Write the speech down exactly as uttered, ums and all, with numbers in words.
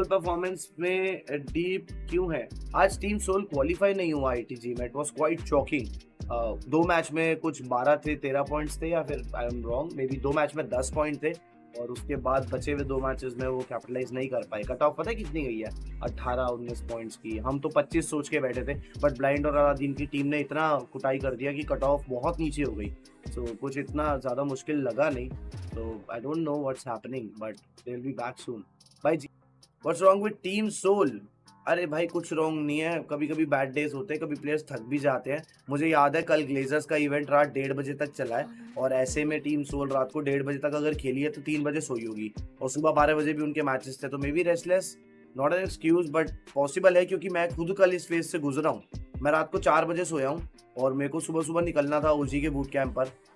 Soul performance में deep क्यों है? आज टीम सोल क्वालिफाई नहीं हुआ आई टी जी में, इट वाज क्वाइट शॉकिंग। दो मैच में कुछ बारह थे, तेरह पॉइंट्स थे, या फिर I am wrong, maybe दो मैच में दस पॉइंट थे और उसके बाद बचे हुए दो मैचेस में वो कैपिटलाइज नहीं कर पाए। कट ऑफ पता है कितनी गई है? अट्ठारह उन्नीस पॉइंट्स की। हम तो पच्चीस सोच के बैठे थे, बट ब्लाइंड और अलादीन की टीम ने इतना कुटाई कर दिया कि कट ऑफ बहुत नीचे हो गई। सो so, कुछ इतना ज़्यादा मुश्किल लगा नहीं। तो I don't know what's happening, but they will be back soon. भाई जी what's wrong with team Soul? अरे भाई कुछ रॉन्ग नहीं है, कभी कभी बैड डेज होते हैं, कभी प्लेयर्स थक भी जाते हैं। मुझे याद है कल ग्लेजर्स का इवेंट रात डेढ़ बजे तक चला है और ऐसे में टीम सोल रात को डेढ़ बजे तक अगर खेली है तो तीन बजे सोई होगी और सुबह बारह बजे भी उनके मैचेस थे। तो maybe restless, not an excuse but possible है, क्योंकि मैं खुद कल इस फेज से गुजरा हूँ। मैं रात को चार बजे सोया हूँ और मेरे को सुबह सुबह निकलना था ओजी के बूट कैंप पर,